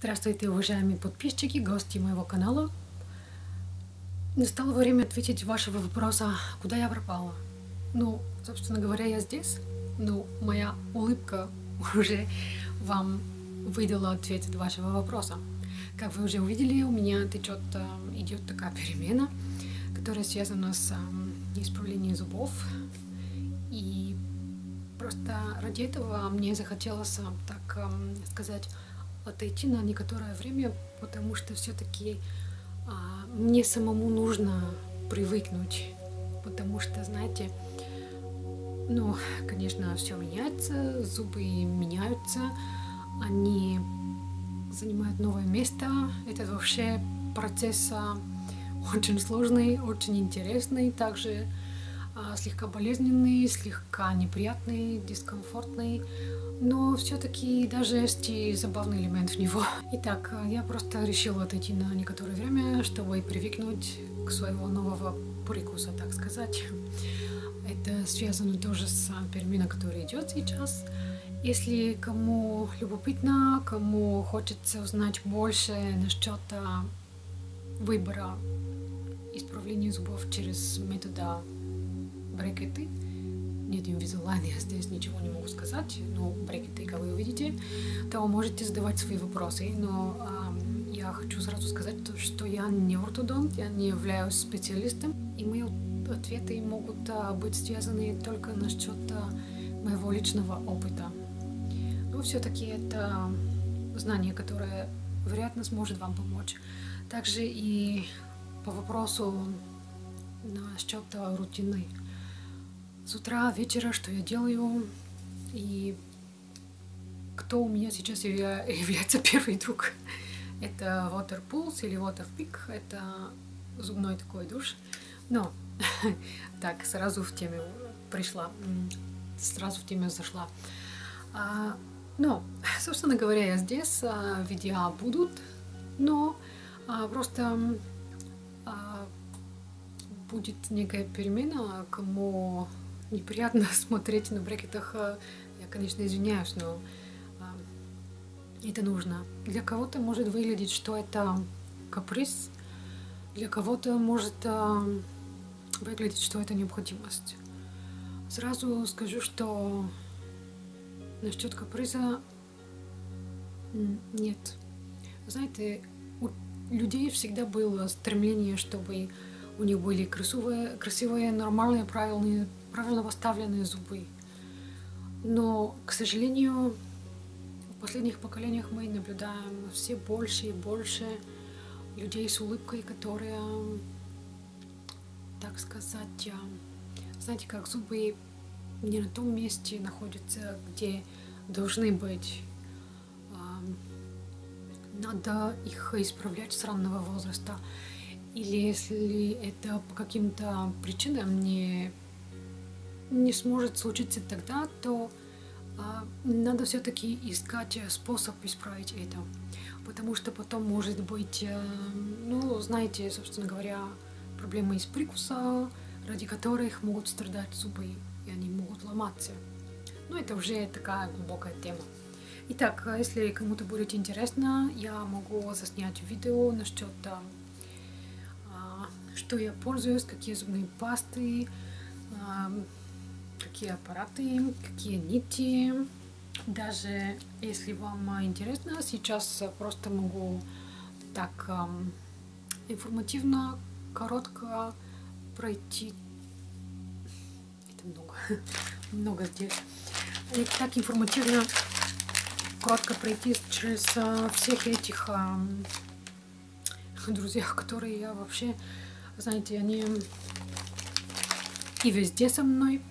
Здравствуйте, уважаемые подписчики, гости моего канала. Настало время ответить вашего вопроса, куда я пропала. Ну, собственно говоря, я здесь, но моя улыбка уже вам выдала ответ от вашего вопроса. Как вы уже увидели, у меня идет такая перемена, которая связана с исправлением зубов. И просто ради этого мне захотелось, так сказать, отойти на некоторое время, потому что все-таки мне самому нужно привыкнуть, потому что, знаете, ну, конечно, все меняется, зубы меняются, они занимают новое место. Это вообще процесс очень сложный, очень интересный, также слегка болезненный, слегка неприятный, дискомфортный. Но все-таки даже есть и забавный элемент в него. Итак, я просто решила отойти на некоторое время, чтобы привыкнуть к своего нового прикуса, так сказать. Это связано тоже с переменой, которая идет сейчас. Если кому любопытно, кому хочется узнать больше насчет выбора исправления зубов через метода брекеты, нет Invisalign, я здесь ничего не могу сказать, но брекеты, как вы увидите, то можете задавать свои вопросы. Но я хочу сразу сказать, что я не ортодонт, я не являюсь специалистом, и мои ответы могут быть связаны только насчет моего личного опыта. Но все-таки это знание, которое, вероятно, сможет вам помочь. Также и по вопросу насчет рутины. С утра, вечера, что я делаю, и кто у меня сейчас является первый друг. Это Waterpulse или Water Peak, это зубной такой душ. Но, так, сразу в тему пришла, сразу в тему зашла. Но, собственно говоря, я здесь, видео будут, но просто будет некая перемена, кому неприятно смотреть на брекетах, я, конечно, извиняюсь, но это нужно. Для кого-то может выглядеть, что это каприз, для кого-то может выглядеть, что это необходимость. Сразу скажу, что насчет каприза нет. Знаете, у людей всегда было стремление, чтобы у них были красивые, нормальные, правильно поставленные зубы. Но, к сожалению, в последних поколениях мы наблюдаем все больше и больше людей с улыбкой, которые, так сказать, знаете, как зубы не на том месте находятся, где должны быть. Надо их исправлять с раннего возраста. Или если это по каким-то причинам не сможет случиться тогда, то надо все-таки искать способ исправить это. Потому что потом может быть, ну, знаете, собственно говоря, проблемы из прикуса, ради которых могут страдать зубы, и они могут ломаться. Но это уже такая глубокая тема. Итак, если кому-то будет интересно, я могу заснять видео насчет того, что я пользуюсь, какие зубные пасты, какие аппараты, какие нити. Даже если вам интересно, сейчас просто могу так информативно, коротко пройти. Это много, много здесь. И так информативно, коротко пройти через всех этих друзьях, которые я вообще, знаете, они и везде со мной,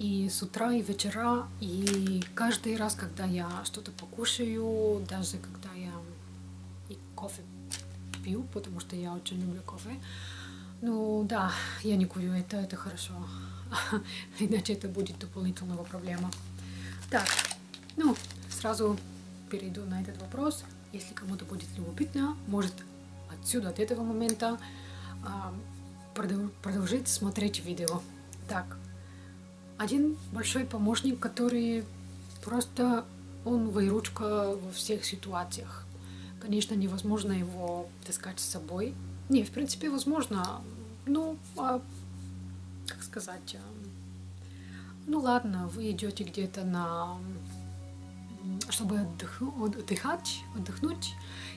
и с утра, и вечера, и каждый раз, когда я что-то покушаю, даже когда я и кофе пью, потому что я очень люблю кофе. Ну да, я не курю, это хорошо, иначе это будет дополнительная проблема. Так, ну, сразу перейду на этот вопрос. Если кому-то будет любопытно, может отсюда, от этого момента, продолжить смотреть видео. Так, один большой помощник, который просто Он выручка во всех ситуациях. Конечно, невозможно его таскать с собой. Не, в принципе, возможно. Ну, как сказать... Ну ладно, вы идете где-то на... чтобы отдыхать,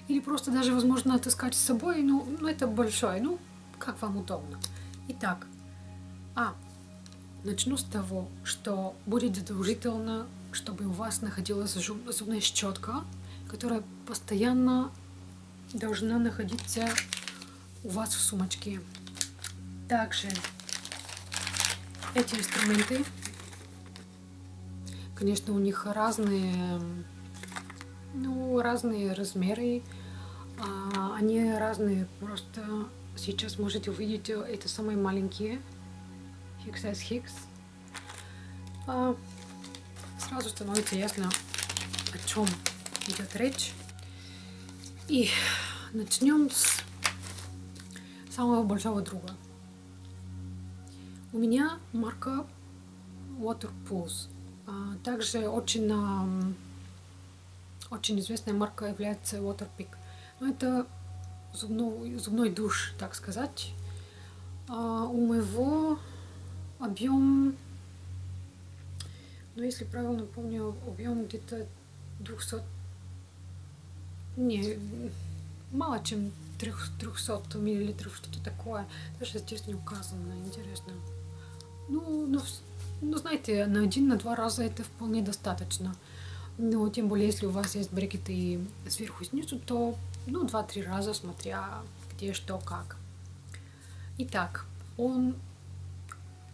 или просто даже, возможно, таскать с собой. Ну это большое. Ну, как вам удобно. Итак, начну с того, что будет задолжительно, чтобы у вас находилась зубная щетка, которая постоянно должна находиться у вас в сумочке. Также эти инструменты, конечно, у них разные, разные размеры, они разные, просто сейчас можете увидеть, это самые маленькие, XS Hicks. Сразу становится ясно, о чем идет речь. И начнем с самого большого друга. У меня марка Waterpulse. Также очень известная марка является Water Peak. Но это зубной душ, так сказать. У моего объем, если правильно помню, объем где-то 200, не, мало чем 300 миллилитров, что-то такое. Даже здесь не указано, интересно. Ну, знаете, на один-два раза это вполне достаточно. Но тем более, если у вас есть брекеты сверху и снизу, то, 2-3 раза, смотря где, что, как. Итак, он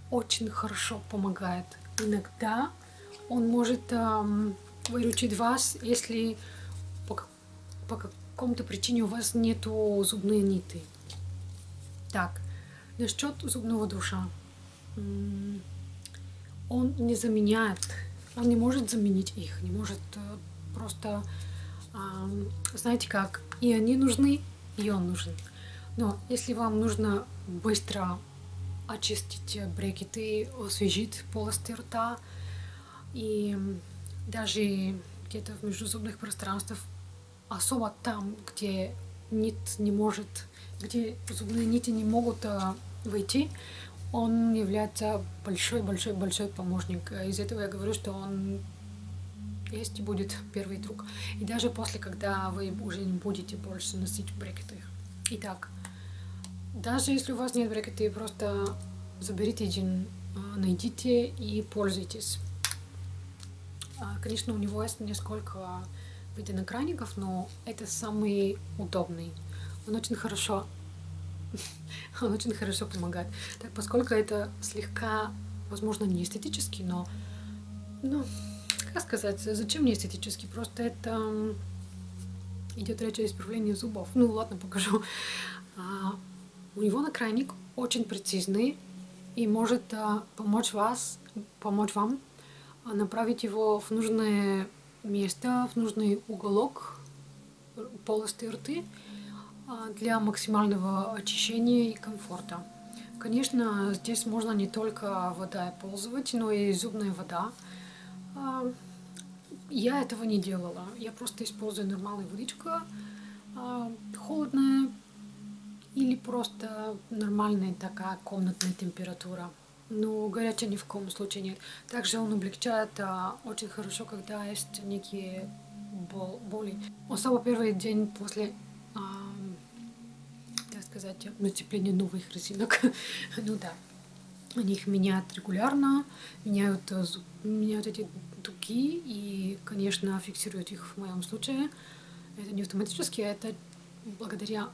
очень хорошо помогает. Иногда он может выручить вас, если по какому-то причине у вас нету зубной ниты. Так, насчет зубного душа. Он не заменяет, он не может заменить их, не может просто, знаете как, и они нужны, и он нужен. Но если вам нужно быстро очистить брекеты, освежить полости рта и даже где-то в межзубных пространствах, особо там, где нит не может, где зубные нити не могут выйти, он является большой помощник. Из этого я говорю, что он есть и будет первый друг. И даже после, когда вы уже не будете больше носить брекеты. Итак, даже если у вас нет брекеты, просто заберите один, найдите и пользуйтесь. Конечно, у него есть несколько видов накранников, но это самый удобный. Он очень хорошо помогает. Так, поскольку это слегка, возможно, не эстетически, но, как сказать, зачем не эстетически? Просто это идет речь о исправлении зубов. Ну, ладно, покажу. У него накрайник очень прецизный и может помочь вам направить его в нужное место, в нужный уголок полости рты, для максимального очищения и комфорта. Конечно, здесь можно не только водой пользоваться, но и зубная вода. Я этого не делала. Я просто использую нормальную водичку, холодная или просто нормальная такая комнатная температура. Но горячая ни в коем случае нет. Также он облегчает очень хорошо, когда есть некие боли. Особо первый день после нацепление новых резинок. Они их меняют регулярно, меняют эти дуги и, конечно, фиксируют их в моем случае. Это не автоматически, это благодаря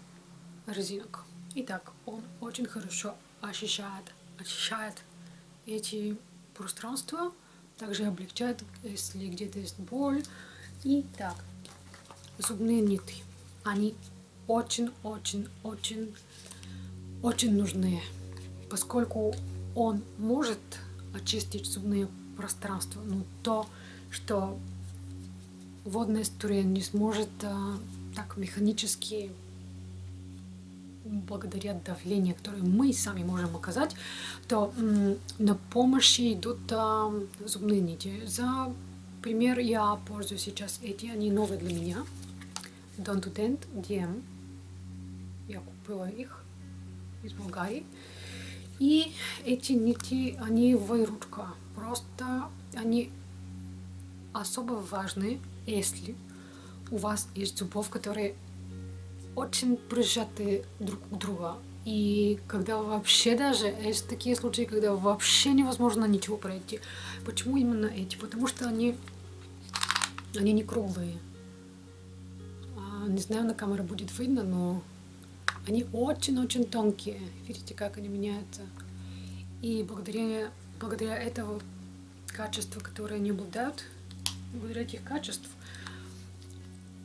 резинок. Итак, он очень хорошо очищает эти пространства, также облегчает, если где-то есть боль. Итак, зубные нити. Они очень нужны, поскольку он может очистить зубные пространства, но то, что водная струя не сможет так механически, благодаря давлению, которое мы сами можем оказать, то на помощь идут зубные нити. За Например, я пользуюсь сейчас эти, они новые для меня. Dontodent GM. Я купила их из Болгарии. И эти нити, они выручка. Просто они особо важны, если у вас есть зубов, которые очень прижаты друг к другу. И когда вообще даже есть такие случаи, когда вообще невозможно ничего пройти. Почему именно эти? Потому что они не круглые. Не знаю, на камере будет видно, но они очень-очень тонкие. Видите, как они меняются. И благодаря этого качества, которые они обладают, благодаря этих качеств,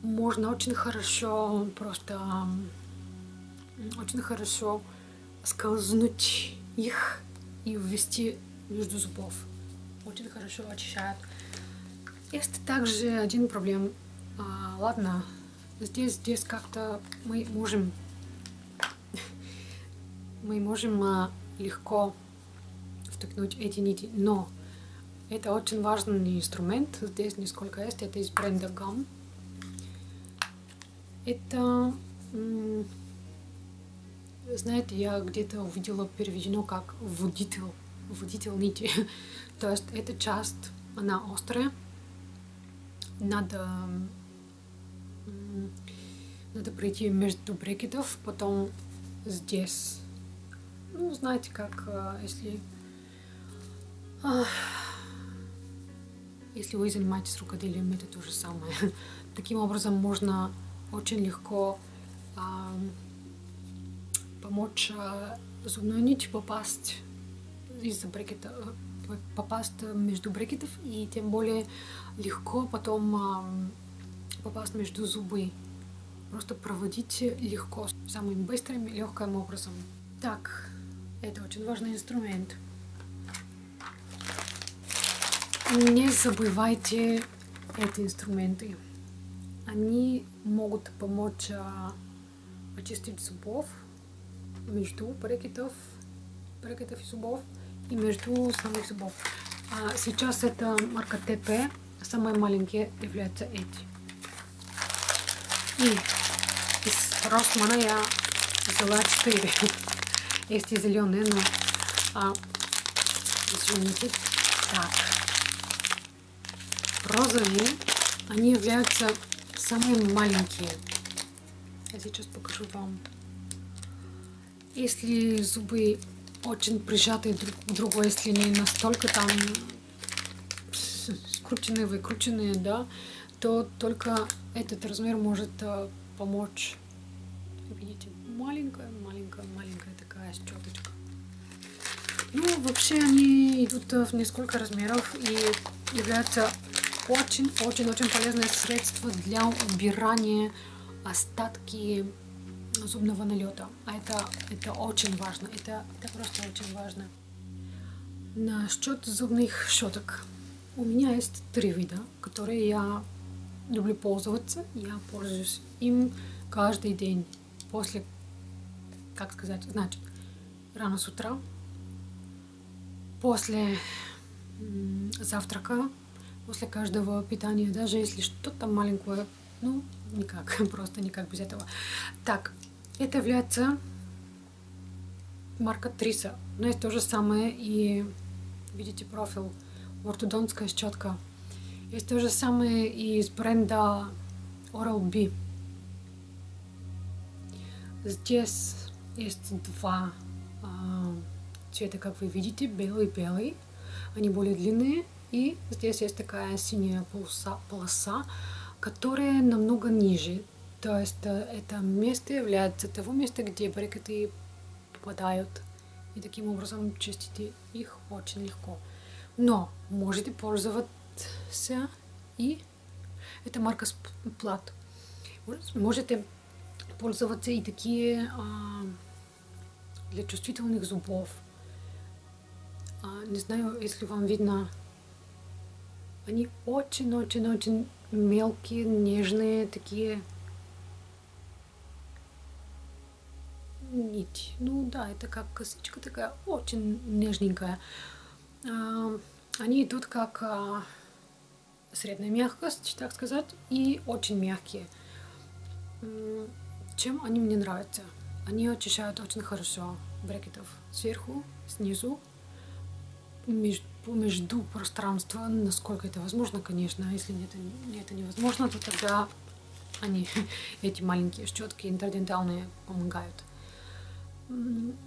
можно очень хорошо скользнуть их и ввести между зубов. Очень хорошо очищают. Есть также один проблем. Ладно, здесь как-то мы можем легко втыкнуть эти нити, но это очень важный инструмент. Здесь несколько есть. Это из бренда GUM. Это, знаете, я где-то увидела переведено как водитель нити. То есть эта часть, она острая. Надо пройти между брекетов, потом здесь. Ну, знаете, как если вы занимаетесь рукоделием, это то же самое. Таким образом можно очень легко помочь зубной нити попасть из-за брекета, попасть между брекетов, и тем более легко потом попасть между зубы. Просто проводите легко, самым быстрым и легким образом. Так, это очень важный инструмент. Не забывайте эти инструменты. Они могут помочь очистить зубов между брекетов и зубов и между самих зубов. Сейчас это марка ТП, самые маленькие являются эти. И из Росмана я взяла 4. Есть и зеленые, но извините. Так, розовые, они являются самые маленькие. Я сейчас покажу вам. Если зубы очень прижаты друг к другу, если не настолько там скрученные, выкрученные, да, то только этот размер может помочь. Видите, маленькая такая щеточка. Ну, вообще они идут в несколько размеров и являются очень-очень-очень полезное средство для убирания остатки зубного налета. А это очень важно. Это просто очень важно. Насчет зубных щеток. У меня есть 3 вида, которые я люблю пользоваться. Я пользуюсь им каждый день. После, как сказать, значит, рано с утра, после завтрака, после каждого питания, даже если что-то маленькое, ну, никак, просто никак без этого. Так, это является марка Trisa. Но есть то же самое и, видите, профиль, ортодонтская щетка. Есть то же самое и из бренда Oral-B. Здесь есть 2 цвета, как вы видите, белый-белый. Они более длинные. И здесь есть такая синяя полоса, которая намного ниже. То есть это место является того места, где брекеты попадают. И таким образом чистите их очень легко. Но можете пользоваться и... Это марка Splat. Можете пользоваться и такие для чувствительных зубов. Не знаю, если вам видно... Они очень-очень-очень мелкие, нежные такие нити. Ну да, это как косичка такая, очень нежненькая. Они идут как средняя мягкость, так сказать, и очень мягкие. Чем они мне нравятся? Они очищают очень хорошо брекетов сверху, снизу, между пространства, насколько это возможно, конечно. Если это невозможно, то тогда они, эти маленькие щетки интердентальные, помогают.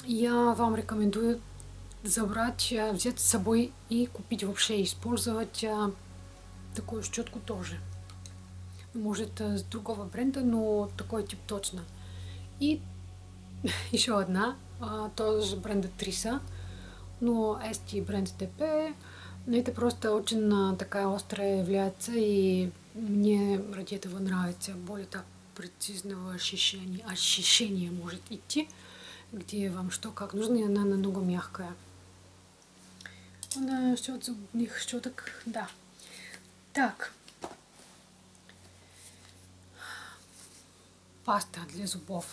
Я вам рекомендую забрать, взять с собой и купить вообще, использовать такую щетку тоже. Может, с другого бренда, но такой тип точно. И еще одна, тоже бренда Trisa, но ST бренд ТП. Это просто очень такая острая является, и мне ради этого нравится. Более так прецизного ощущения, может идти, где вам что как нужно, и она намного мягкая. Насчет зубных щеток, да. Так. Паста для зубов.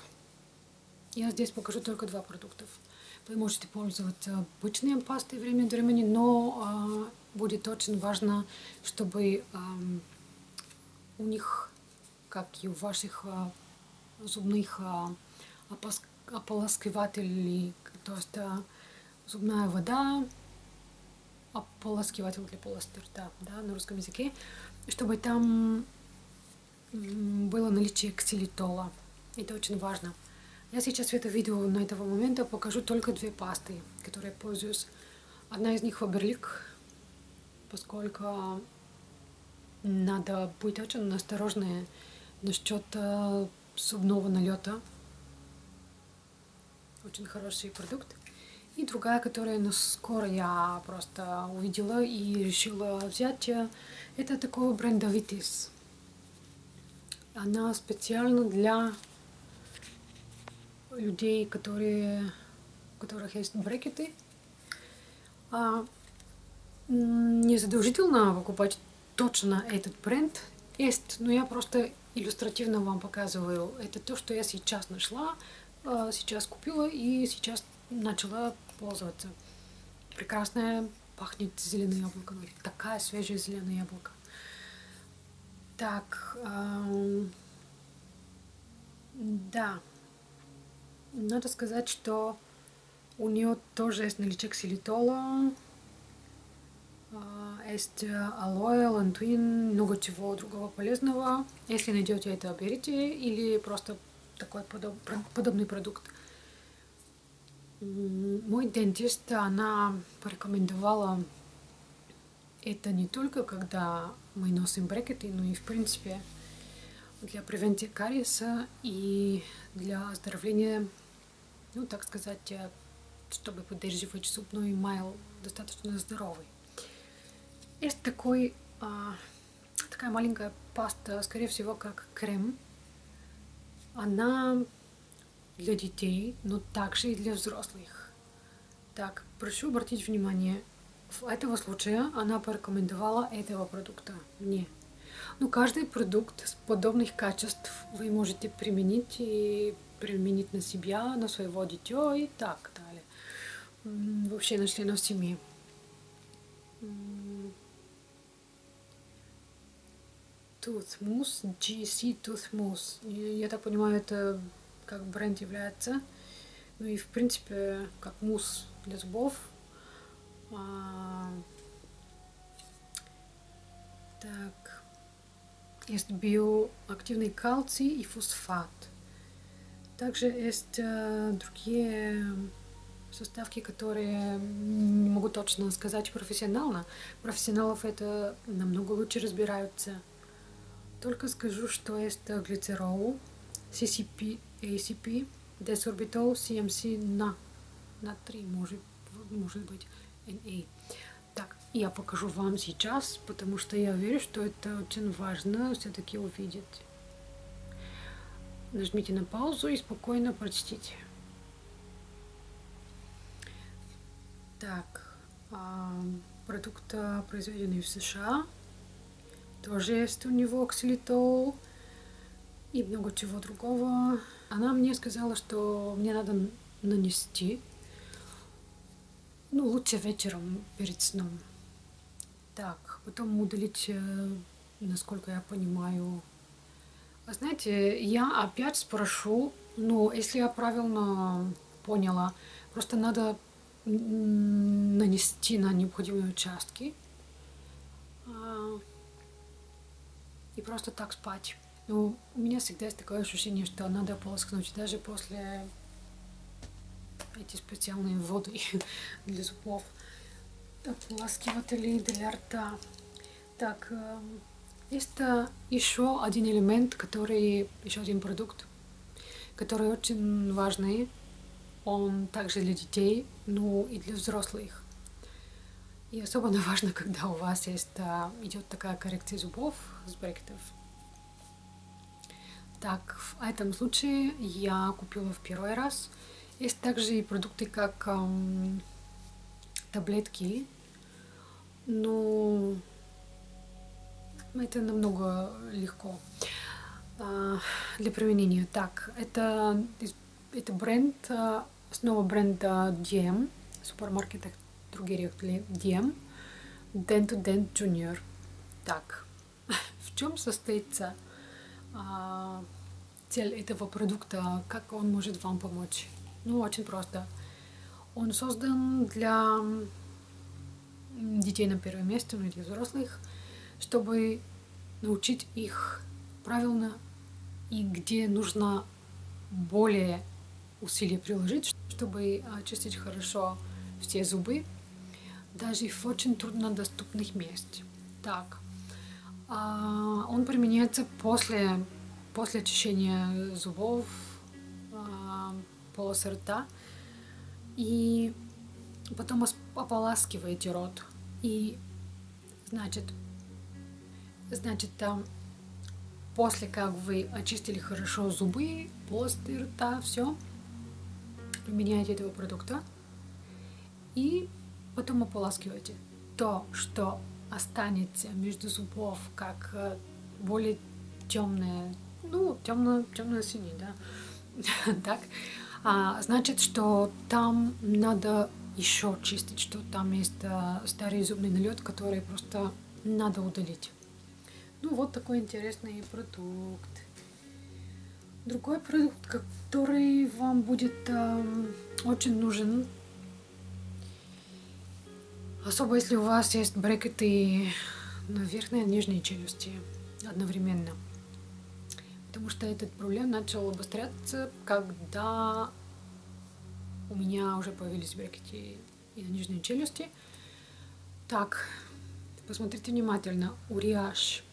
Я здесь покажу только два продукта. Вы можете пользоваться обычной пастой время от времени, но будет очень важно, чтобы у них, как и у ваших зубных ополаскивателей, то есть зубная вода, ополаскиватель для полости рта, да, на русском языке, чтобы там было наличие ксилитола. Это очень важно. Я сейчас в это видео на этого момента покажу только две пасты, которые я пользуюсь. Одна из них Faberlic, поскольку надо быть очень осторожным насчет зубного налета. Очень хороший продукт. И другая, которую скоро я просто увидела и решила взять, это такого бренда Vitis. Она специально для людей, у которых есть брекеты. Незадолжительно покупать точно этот бренд есть, но я просто иллюстративно вам показываю. Это то, что я сейчас нашла, сейчас купила и сейчас начала пользоваться. Прекрасная, пахнет зеленое яблоко, такая свежая зеленое яблоко. Так, да, надо сказать, что у нее тоже есть наличие ксилитола, есть алоэ, лантуин, много чего другого полезного. Если найдете это, берите, или просто такой подобный продукт. Мой дентист, она порекомендовала это не только когда мы носим брекеты, но и в принципе для превенции кариеса и для оздоровления, ну так сказать, чтобы поддерживать зубной майл достаточно здоровый. Есть такая маленькая паста, скорее всего, как крем. Она для детей, но также и для взрослых. Так, прошу обратить внимание, в этого случая она порекомендовала этого продукта мне. Но каждый продукт с подобных качеств вы можете применить и применить на себя, на своего дитя и так далее. Вообще на членов семьи. Tooth Mousse, GC Tooth Mousse. Я так понимаю, это как бренд является. Ну и в принципе, как мусс для зубов. Так, есть биоактивный кальций и фосфат. Также есть другие составки, которые не могу точно сказать профессионально. Профессионалов это намного лучше разбираются. Только скажу, что есть глицерол, CCP, ACP, десорбитол, CMC на 3, может быть. NA. Так, я покажу вам сейчас, потому что я верю, что это очень важно все-таки увидеть. Нажмите на паузу и спокойно прочтите. Так, продукт, произведенный в США, тоже есть у него ксилитол и много чего другого. Она мне сказала, что мне надо нанести. Ну, лучше вечером перед сном. Так, потом удалить, насколько я понимаю. Знаете, я опять спрошу, но если я правильно поняла, просто надо нанести на необходимые участки и просто так спать. Но у меня всегда есть такое ощущение, что надо полоскнуть даже после эти специальные воды для зубов, ополаскиватели для рта. Так, есть еще один элемент, который, еще один продукт, который очень важный. Он также для детей, но и для взрослых. И особенно важно, когда у вас есть, идет такая коррекция зубов с брекетов. Так, в этом случае я купила в первый раз. Есть также и продукты, как таблетки, но это намного легко для применения. Так, это бренд, снова бренд GM, в супермаркетах других GM, Dontodent Junior. Так, в чем состоится цель этого продукта, как он может вам помочь? Ну, очень просто. Он создан для детей на первом месте, но и для взрослых, чтобы научить их правильно и где нужно более усилия приложить, чтобы очистить хорошо все зубы, даже в очень труднодоступных местах. Так, он применяется после очищения зубов, полос рта, и потом ополаскиваете рот. И значит, там после как вы очистили хорошо зубы, полость рта, все, применяете этого продукта и потом ополаскиваете то, что останется между зубов, как более темное, ну, темно-синий, да, так. Значит, что там надо еще чистить, что там есть старый зубный налет, который просто надо удалить. Ну, вот такой интересный продукт. Другой продукт, который вам будет очень нужен, особо если у вас есть брекеты на верхней и нижней челюсти одновременно. Потому что этот проблем начал обостряться, когда у меня уже появились брекеты и на нижней челюсти. Так, посмотрите внимательно. Uriage.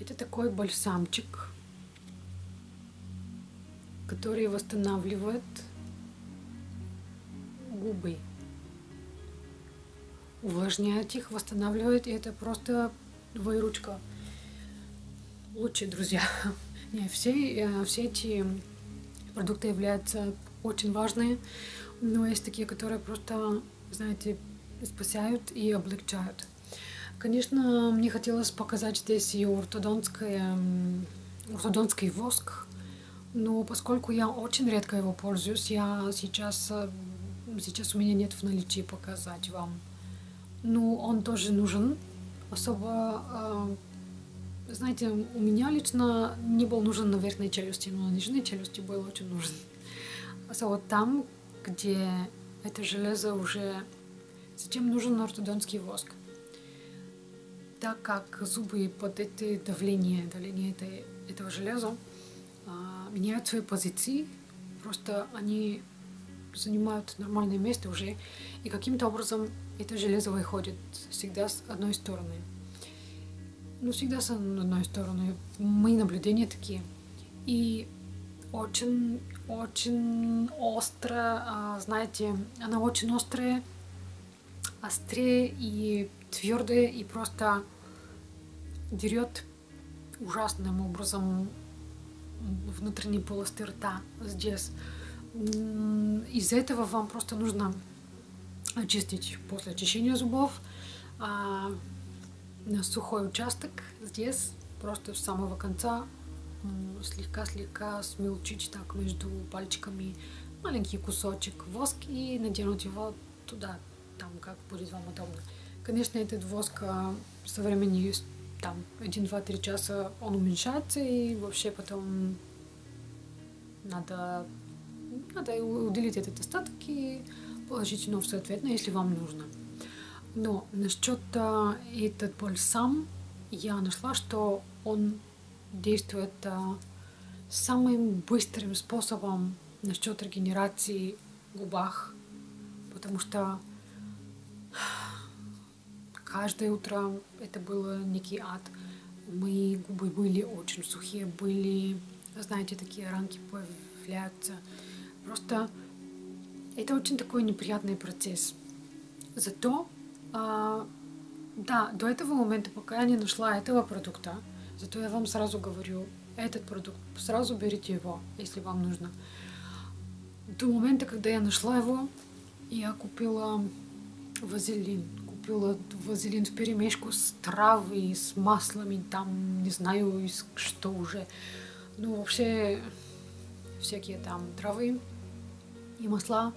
Это такой бальзамчик, который восстанавливает губы, увлажняет их, восстанавливает, и это просто выручка. Лучшие друзья. Не, все эти продукты являются очень важными, но есть такие, которые просто, знаете, спасают и облегчают. Конечно, мне хотелось показать здесь и ортодонтский воск, но поскольку я очень редко его пользуюсь, я сейчас у меня нет в наличии показать вам. Но он тоже нужен, особо, знаете, у меня лично не был нужен на верхней челюсти, но на нижней челюсти был очень нужен. Особенно там, где это железо уже... Зачем нужен ортодонтский воск? Так как зубы под это давление этого железа меняют свои позиции, просто они занимают нормальное место уже, и каким-то образом это железо выходит всегда с одной стороны. Ну, всегда с одной стороны. Мои наблюдения такие. И очень остро, знаете, она очень острая, острее и твердая, и просто дерет ужасным образом внутренней полости рта здесь. Из-за этого вам просто нужно очистить после очищения зубов на сухой участок здесь, просто с самого конца слегка смельчить так между пальчиками маленький кусочек воска и наденуть его туда, там как будет вам удобно, Конечно, этот воск со временем, там, 1-2-3 часа он уменьшается, и вообще потом надо уделить этот остаток и положить нов, соответственно, если вам нужно. Но насчет этот бальзам, я нашла, что он действует самым быстрым способом насчет регенерации в губах, потому что каждое утро это было некий ад. Мои губы были очень сухие, были, знаете, такие ранки появляются. Просто это очень такой неприятный процесс. Зато, да, до этого момента, пока я не нашла этого продукта, зато я вам сразу говорю, этот продукт, сразу берите его, если вам нужно. До момента, когда я нашла его, я купила вазелин. Купила вазелин в перемешку с травой, с маслами, там, не знаю, что уже. Ну, вообще, всякие там травы и масла.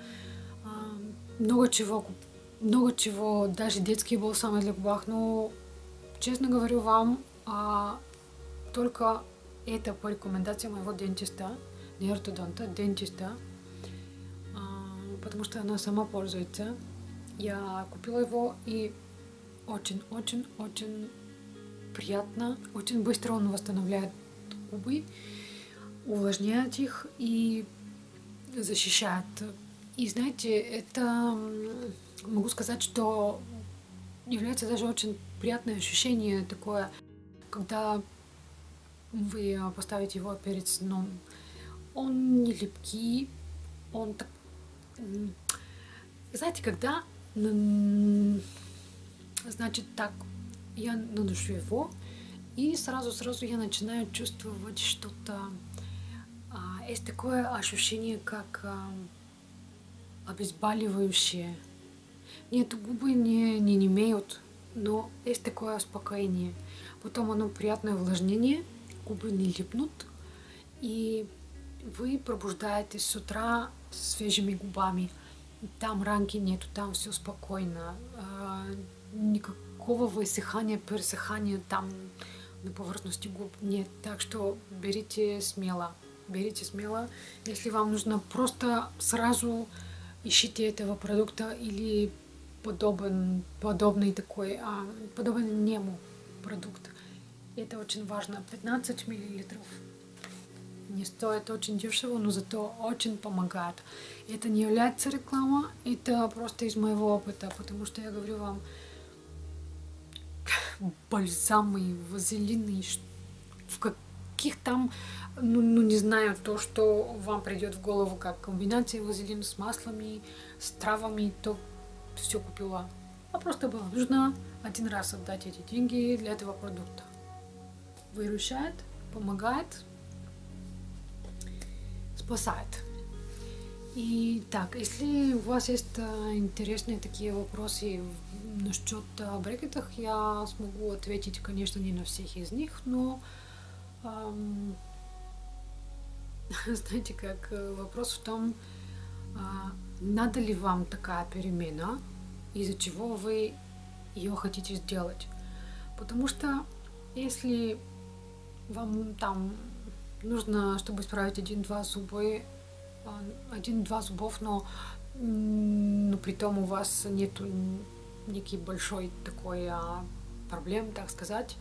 Много чего, даже детские бальзамы для губах. Но, честно говорю вам, только это по рекомендации моего дентиста, не ортодонта, дентиста, потому что она сама пользуется. Я купила его, и очень-очень-очень приятно, очень быстро он восстанавливает губы, увлажняет их и защищает. И знаете, это, могу сказать, что является даже очень приятное ощущение такое, когда вы поставите его перед сном. Он не липкий, он так... Знаете, когда... Значит так, я наношу его, и сразу я начинаю чувствовать что-то. Есть такое ощущение, как обезболивающее. Нет, губы не немеют, но есть такое успокоение. Потом оно приятное увлажнение, губы не липнут, и вы пробуждаетесь с утра свежими губами. Там ранки нету, там все спокойно, никакого высыхания, пересыхания там на поверхности губ нет. Так что берите смело, если вам нужно, просто сразу ищите этого продукта или подобный такой, подобный нему продукт. Это очень важно, 15 мл. Не стоит очень дешево, но зато очень помогает. Это не является реклама, это просто из моего опыта, потому что я говорю вам, бальзамы, вазелины, в каких там, ну не знаю, то, что вам придет в голову, как комбинация вазелин с маслами, с травами, то все купила. А просто было нужно один раз отдать эти деньги для этого продукта. Выручает, помогает, спасает. И так, если у вас есть интересные такие вопросы насчет брекетов, я смогу ответить, конечно, не на всех из них, но знаете, как вопрос в том, надо ли вам такая перемена, из-за чего вы ее хотите сделать. Потому что если вам там нужно, чтобы исправить 1-2 зубов, но при том у вас нету некий большой такой проблем, так сказать,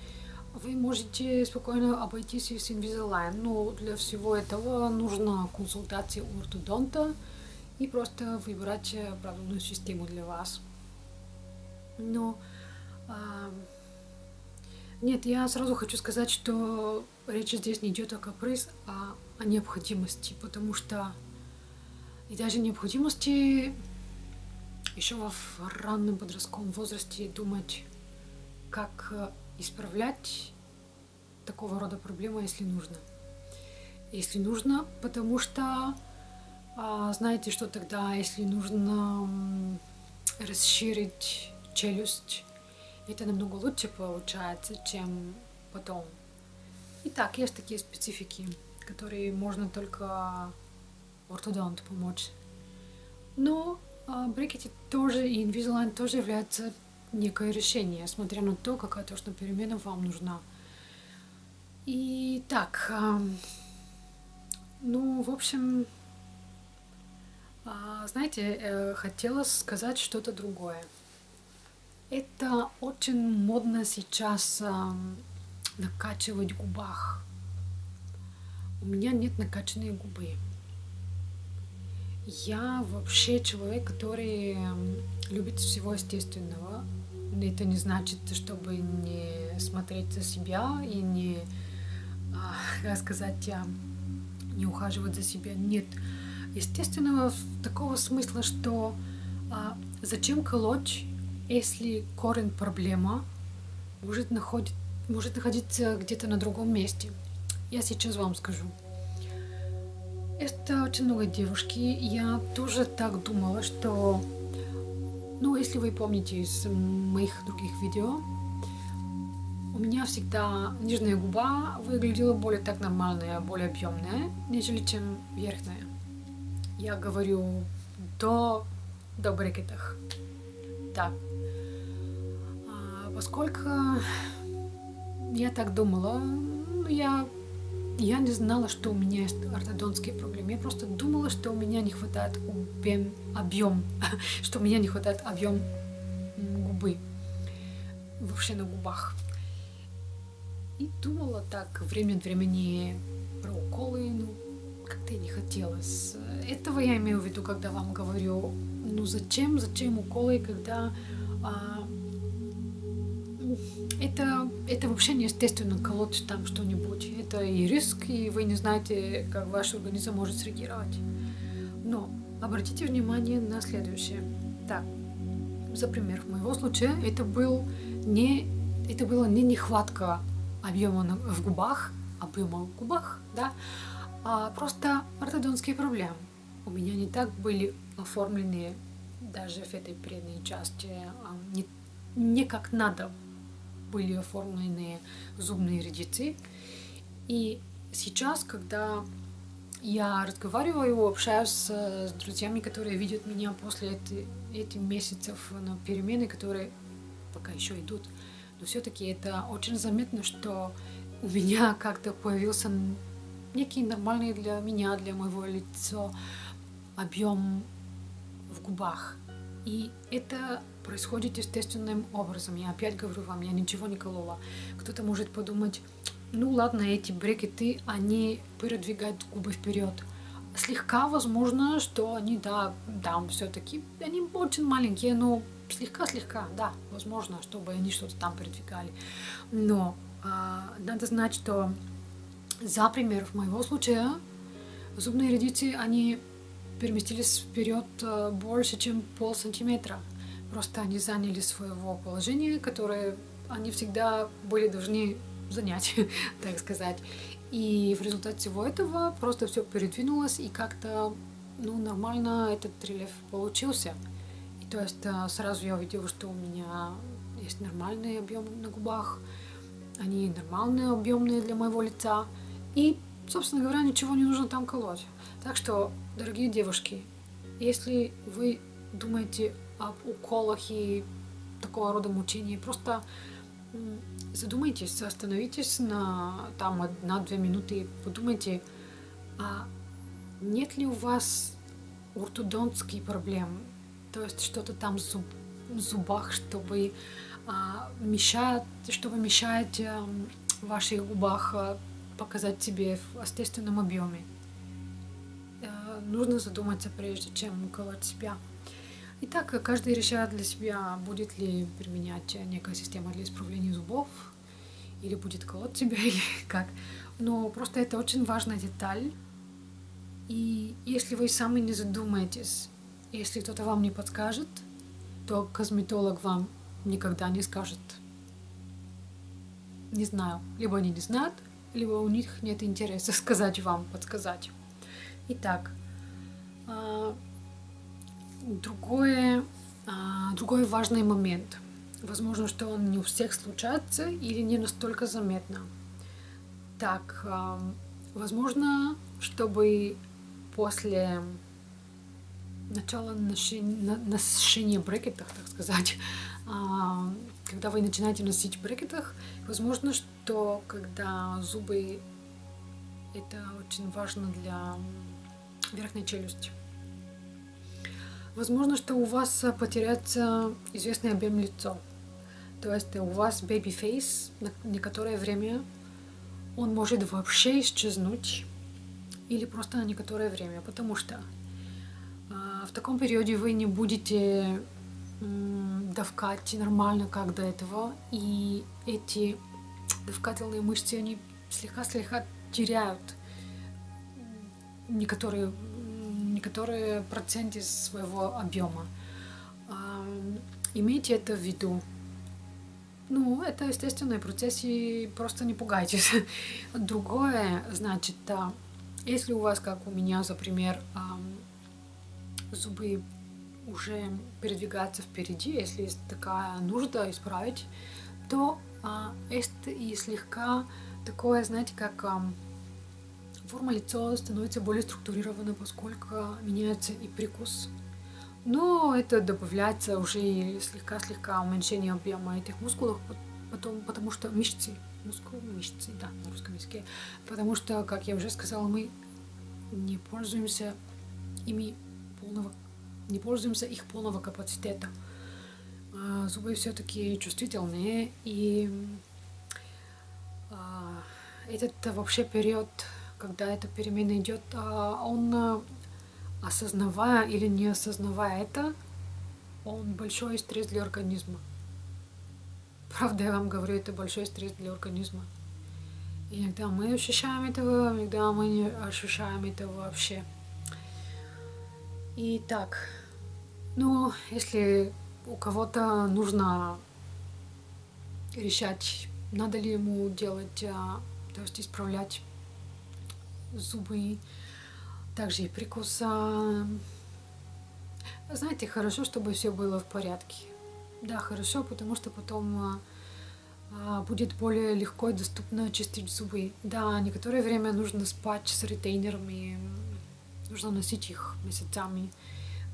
вы можете спокойно обойтись с Invisalign. Но для всего этого нужна консультация у ортодонта и просто выбирать правильную систему для вас. Но нет, я сразу хочу сказать, что речь здесь не идет о каприз, а о необходимости, потому что и даже необходимости еще в раннем подростковом возрасте думать, как исправлять такого рода проблемы, если нужно. Если нужно, потому что, знаете, что тогда, если нужно расширить челюсть, это намного лучше получается, чем потом. Итак, есть такие специфики, которые можно только ортодонту помочь. Но брекеты тоже и Invisalign тоже являются некое решение, смотря на то, какая точно перемена вам нужна. И так, ну, в общем, знаете, хотела сказать что-то другое. Это очень модно сейчас накачивать в губах. У меня нет накачанной губы. Я вообще человек, который любит всего естественного. Это не значит, чтобы не смотреть за себя и не, как сказать, не ухаживать за себя. Нет. Естественного такого смысла, что зачем колоть, если корень проблемы может находиться где-то на другом месте. Я сейчас вам скажу. Это очень много девушки. Я тоже так думала, что, ну, если вы помните из моих других видео, у меня всегда нижняя губа выглядела более так нормальная, более объемная, нежели чем верхняя. Я говорю до брекетах. Да. Поскольку я так думала, я не знала, что у меня есть ортодонтские проблемы. Я просто думала, что у меня не хватает объем губы. Вообще на губах. И думала так время от времени про уколы, ну, как-то не хотелось. Этого я имею в виду, когда вам говорю, ну зачем уколы, когда это вообще неестественно колоть там что-нибудь. Это и риск, и вы не знаете, как ваш организм может среагировать. Но обратите внимание на следующее. Так, за пример, в моего случае это была не нехватка объема в губах, да, а просто ортодонтские проблемы. У меня не так были оформлены даже в этой передней части, не как надо были оформлены зубные рядицы. И сейчас, когда я разговариваю, общаюсь с друзьями, которые видят меня после этих месяцев на перемены, которые пока еще идут, но все-таки это очень заметно, что у меня как-то появился некий нормальный для меня, для моего лица объем в губах. И это происходит естественным образом. Я опять говорю вам, я ничего не колола. Кто-то может подумать, ну ладно, эти брекеты, они передвигают губы вперед. Слегка возможно, что они, да, там все-таки, они очень маленькие, но слегка, да, возможно, чтобы они что-то там передвигали. Но надо знать, что за пример, в моего случая зубные рядицы, они переместились вперед больше, чем полсантиметра. Просто они заняли своего положения, которое они всегда были должны занять, так сказать. И в результате всего этого просто все передвинулось, и как-то, ну, нормально этот рельеф получился. И то есть сразу я увидела, что у меня есть нормальный объем на губах, они нормальные, объемные для моего лица. И, собственно говоря, ничего не нужно там колоть. Так что, дорогие девушки, если вы думаете об уколах и такого рода мучении, просто задумайтесь, остановитесь на 1-2 минуты и подумайте, а нет ли у вас ортодонтских проблем, то есть что-то там в зубах, чтобы мешает в ваших губах показать себе в естественном объеме. Нужно задуматься, прежде чем колоть себя. Итак, каждый решает для себя, будет ли применять некая система для исправления зубов, или будет колоть себя, или как. Но просто это очень важная деталь. И если вы сами не задумаетесь, если кто-то вам не подскажет, то косметолог вам никогда не скажет. Не знаю, либо они не знают, либо у них нет интереса сказать вам, подсказать. Итак, другой важный момент. Возможно, что он не у всех случается или не настолько заметно. Так, возможно, чтобы после начало на сшивании брекетов, так сказать. Когда вы начинаете носить в брекетах, возможно, что когда зубы, это очень важно для верхней челюсти. Возможно, что у вас потеряется известный объем лица. То есть у вас бэби-фейс на некоторое время, он может вообще исчезнуть или просто на некоторое время, потому что в таком периоде вы не будете давкать нормально, как до этого, и эти давкательные мышцы, они слегка-слегка теряют некоторые проценты своего объема. Имейте это в виду. Ну, это естественный процесс, и просто не пугайтесь. Другое, значит, если у вас, как у меня, например, зубы уже передвигаются впереди, если есть такая нужда исправить, то есть и слегка такое, знаете, как форма лица становится более структурированной, поскольку меняется и прикус. Но это добавляется уже и слегка-слегка уменьшение объема этих мускулов, потому что мышцы, да, на русском языке, потому что, как я уже сказала, мы не пользуемся ими их полного капацитета. Зубы все-таки чувствительные, и этот вообще период, когда эта перемена идет, он, осознавая или не осознавая это, он большой стресс для организма. Правда, я вам говорю, это большой стресс для организма. Иногда мы ощущаем этого, иногда мы не ощущаем этого вообще. Итак, ну, если у кого-то нужно решать, надо ли ему делать, то есть исправлять зубы, также и прикуса. Знаете, хорошо, чтобы все было в порядке. Да, хорошо, потому что потом будет более легко и доступно чистить зубы. Да, некоторое время нужно спать с ретейнерами, нужно носить их месяцами.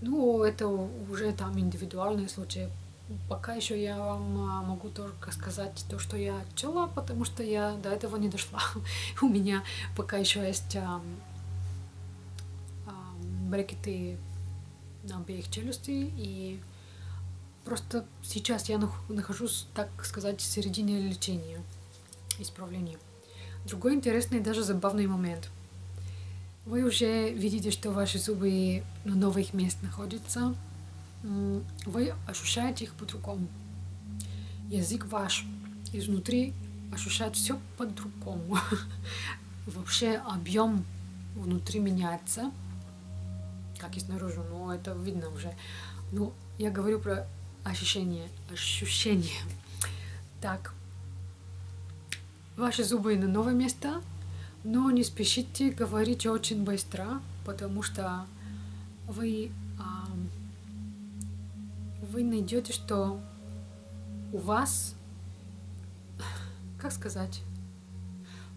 Ну, это уже там индивидуальные случаи. Пока еще я вам могу только сказать то, что я чела, потому что я до этого не дошла. У меня пока еще есть брекеты на обеих челюстей, и просто сейчас я нахожусь, так сказать, в середине лечения, исправления. Другой интересный, даже забавный момент. Вы уже видите, что ваши зубы на новых местах находятся. Вы ощущаете их по-другому. Язык ваш изнутри ощущает все по-другому. Вообще объем внутри меняется, как и снаружи, но это видно уже. Но я говорю про ощущение. Так. Ваши зубы на новое место. Но не спешите говорить очень быстро, потому что вы найдете, что у вас, как сказать,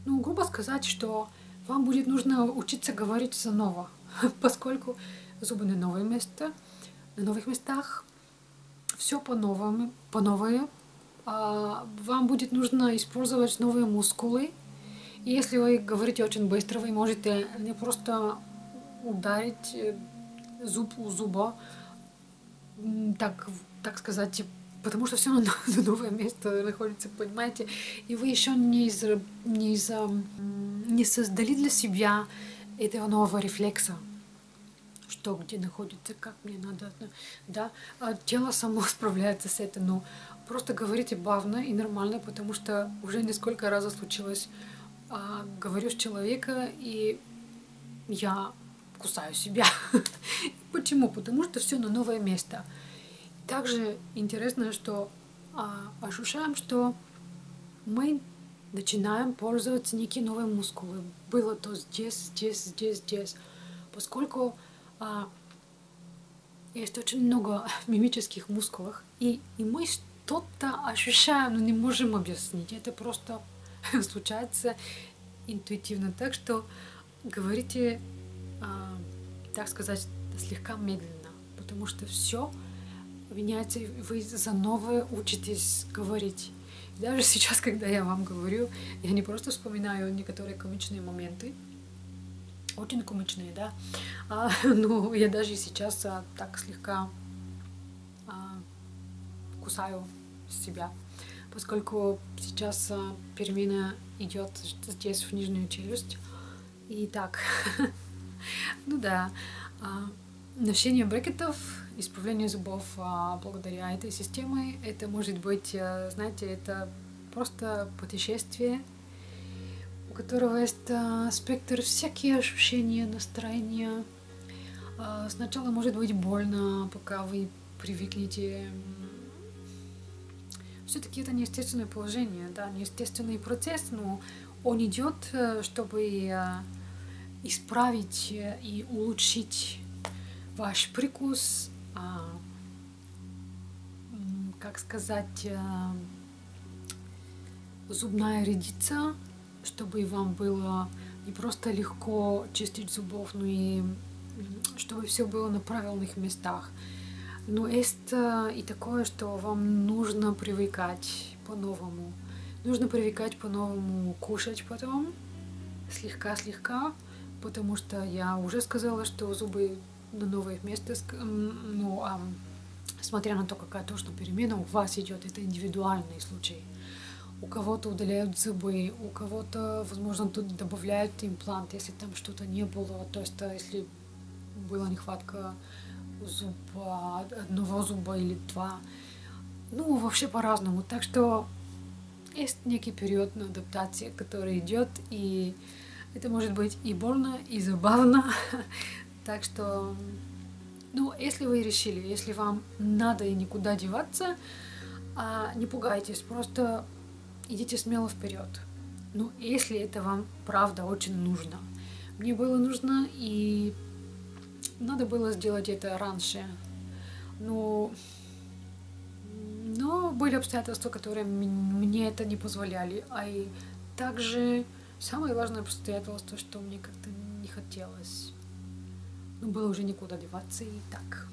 ну, грубо сказать, что вам будет нужно учиться говорить заново, поскольку зубы на новые места, на новых местах, все по-новому, по-новое. Вам будет нужно использовать новые мускулы. Если вы говорите очень быстро, вы можете не просто ударить зуб у зуба, так сказать, потому что все равно на новое место находится, понимаете? И вы еще не создали для себя этого нового рефлекса, что где находится, как мне надо, да? Тело само справляется с этим, но просто говорите бавно и нормально, потому что уже несколько раз случилось. Говорю с человеком, и я кусаю себя. Почему? Потому что все на новое место. Также интересно, что ощущаем, что мы начинаем пользоваться некие новые мускулы. Было то здесь. Поскольку есть очень много мимических мускулов, и мы что-то ощущаем, но не можем объяснить. Это просто случается интуитивно, так что говорите, так сказать, слегка медленно. потому что все меняется, вы заново учитесь говорить. И даже сейчас, когда я вам говорю, я не просто вспоминаю некоторые комичные моменты, очень комичные, да, но я даже сейчас так слегка кусаю себя, поскольку сейчас перемена идет здесь в нижнюю челюсть. И так, ну да, ношение брекетов, исправление зубов благодаря этой системе, это может быть, знаете, это просто путешествие, у которого есть спектр всякие ощущения, настроения. Сначала может быть больно, пока вы привыкнете. Все-таки это неестественное положение, да, неестественный процесс, но он идет, чтобы исправить и улучшить ваш прикус, как сказать, зубная рядица, чтобы вам было не просто легко чистить зубов, но и чтобы все было на правильных местах. Но есть и такое, что вам нужно привыкать по-новому. Нужно привыкать по-новому, кушать потом, слегка-слегка, потому что я уже сказала, что зубы на новое место, ну, смотря на то, какая точно перемена у вас идет, это индивидуальный случай. У кого-то удаляют зубы, у кого-то, возможно, тут добавляют имплант, если там что-то не было, то есть если была нехватка зуба, одного зуба или два, ну, вообще по-разному, так что... Есть некий период на адаптации, который идет, и это может быть и больно, и забавно. Так что, ну, если вы решили, если вам надо и никуда деваться, не пугайтесь, просто идите смело вперед. Ну, если это вам правда очень нужно. Мне было нужно, и надо было сделать это раньше. Но были обстоятельства, которые мне это не позволяли, а и также самое важное обстоятельство, что мне как-то не хотелось. Но было уже никуда деваться, и так.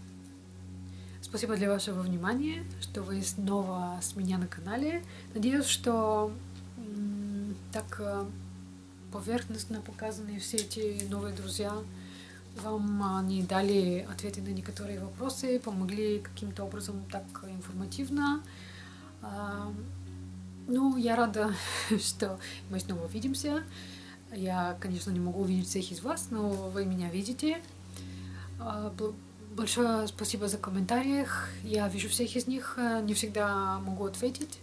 Спасибо для вашего внимания, что вы снова с меня на канале. Надеюсь, что так поверхностно показаны все эти новые друзья. Вам они дали ответы на некоторые вопросы, помогли каким-то образом так информативно. Ну, я рада, что мы снова увидимся. Я, конечно, не могу увидеть всех из вас, но вы меня видите. Большое спасибо за комментарии. Я вижу всех из них, не всегда могу ответить,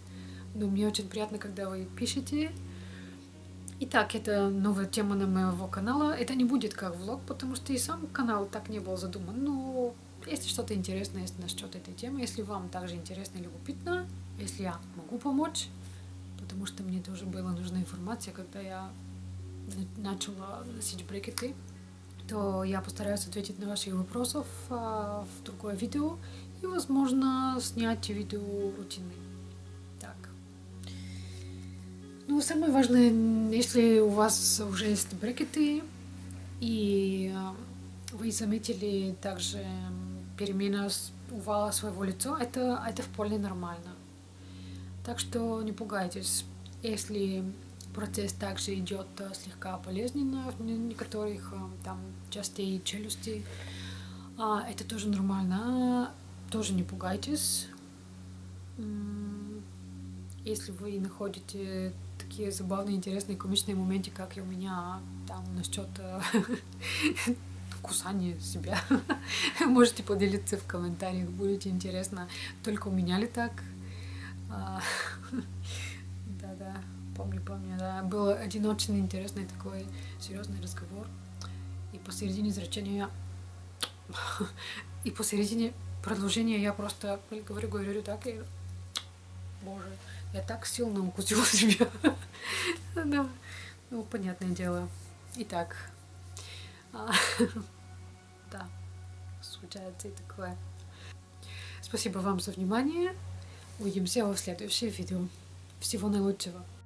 но мне очень приятно, когда вы пишете. Итак, это новая тема на моего канала. Это не будет как влог, потому что и сам канал так не был задуман. Но если что-то интересное есть насчет этой темы, если вам также интересно и любопытно, если я могу помочь, потому что мне тоже была нужна информация, когда я начала носить брекеты, то я постараюсь ответить на ваши вопросы в другое видео и, возможно, снять видео рутины. Ну, самое важное, если у вас уже есть брекеты, и вы заметили также перемену овала своего лица, это вполне нормально. Так что не пугайтесь, если процесс также идет слегка болезненно в некоторых там частей челюсти, это тоже нормально, тоже не пугайтесь. Если вы находите такие забавные, интересные, комичные моменты, как и у меня там насчет кусания себя, можете поделиться в комментариях, будет интересно. Только у меня ли так? Да-да, помню, да. Был один очень интересный такой серьезный разговор. И посередине изречения и посередине продолжения я просто говорю так и... Боже, я так сильно укусила себя. Да, ну, понятное дело. Итак, да, случается и такое. Спасибо вам за внимание. Увидимся в следующем видео. Всего наилучшего.